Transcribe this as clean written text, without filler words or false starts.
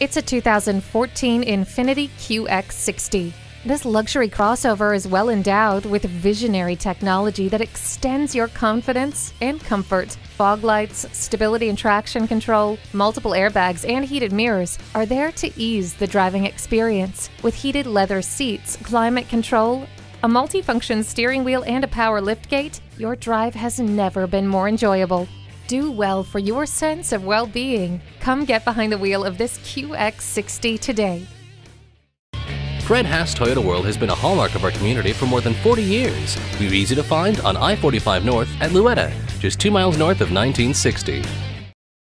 It's a 2014 Infiniti QX60. This luxury crossover is well endowed with visionary technology that extends your confidence and comfort. Fog lights, stability and traction control, multiple airbags, and heated mirrors are there to ease the driving experience. With heated leather seats, climate control, a multifunction steering wheel, and a power liftgate, your drive has never been more enjoyable. Do well for your sense of well-being. Come get behind the wheel of this QX60 today. Fred Haas Toyota World has been a hallmark of our community for more than 40 years. We're easy to find on I-45 North at Luetta, just 2 miles north of 1960.